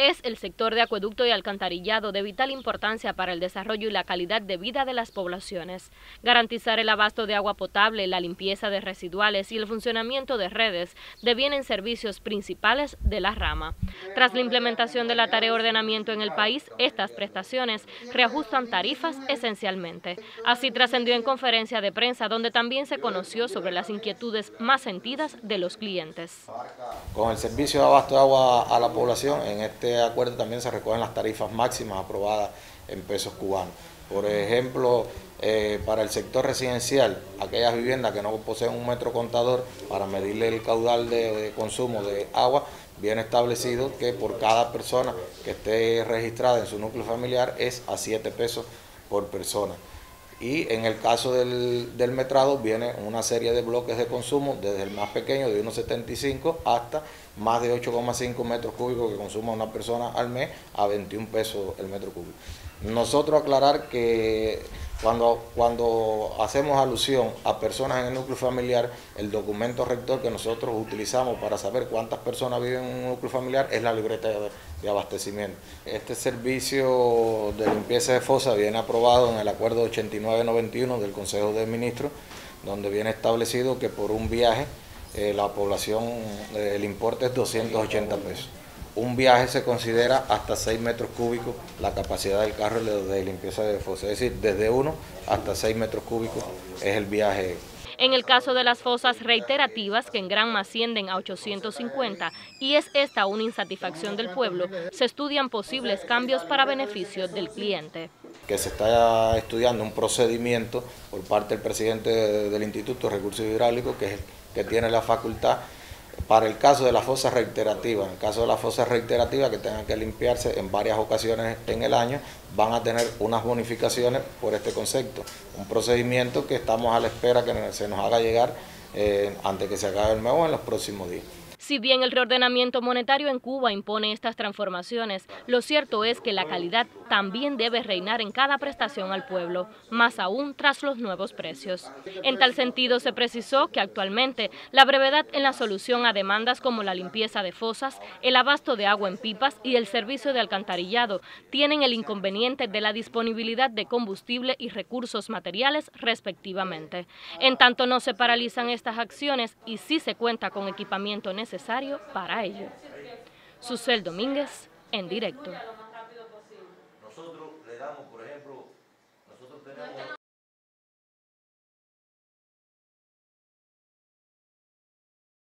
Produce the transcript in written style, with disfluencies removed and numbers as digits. Es el sector de acueducto y alcantarillado de vital importancia para el desarrollo y la calidad de vida de las poblaciones. Garantizar el abasto de agua potable, la limpieza de residuales y el funcionamiento de redes devienen servicios principales de la rama. Tras la implementación de la tarea de ordenamiento en el país, estas prestaciones reajustan tarifas esencialmente. Así trascendió en conferencia de prensa, donde también se conoció sobre las inquietudes más sentidas de los clientes. Con el servicio de abasto de agua a la población, en este acuerdo también se recogen las tarifas máximas aprobadas en pesos cubanos. Por ejemplo, para el sector residencial, aquellas viviendas que no poseen un metro contador para medirle el caudal de consumo de agua, viene establecido que por cada persona que esté registrada en su núcleo familiar es a 7 pesos por persona. Y en el caso del metrado viene una serie de bloques de consumo, desde el más pequeño de 1,75 hasta más de 8,5 metros cúbicos que consuma una persona al mes, a 21 pesos el metro cúbico. Nosotros aclarar que cuando hacemos alusión a personas en el núcleo familiar, el documento rector que nosotros utilizamos para saber cuántas personas viven en un núcleo familiar es la libreta de abastecimiento. Este servicio de limpieza de fosa viene aprobado en el acuerdo 8991 del Consejo de Ministros, donde viene establecido que por un viaje la población, el importe es 280 pesos. Un viaje se considera hasta 6 metros cúbicos la capacidad del carro de limpieza de fosa, es decir, desde 1 hasta 6 metros cúbicos es el viaje. En el caso de las fosas reiterativas, que en Granma ascienden a 850, y es esta una insatisfacción del pueblo, se estudian posibles cambios para beneficio del cliente. Que se está estudiando un procedimiento por parte del presidente del Instituto de Recursos Hidráulicos, que es el que tiene la facultad, para el caso de las fosas reiterativas. En el caso de las fosas reiterativas que tengan que limpiarse en varias ocasiones en el año, van a tener unas bonificaciones por este concepto. Un procedimiento que estamos a la espera que se nos haga llegar antes que se acabe el mes o en los próximos días. Si bien el reordenamiento monetario en Cuba impone estas transformaciones, lo cierto es que la calidad también debe reinar en cada prestación al pueblo, más aún tras los nuevos precios. En tal sentido, se precisó que actualmente la brevedad en la solución a demandas como la limpieza de fosas, el abasto de agua en pipas y el servicio de alcantarillado tienen el inconveniente de la disponibilidad de combustible y recursos materiales respectivamente. En tanto, no se paralizan estas acciones y sí se cuenta con equipamiento necesario para ello. Susel Domínguez, en directo.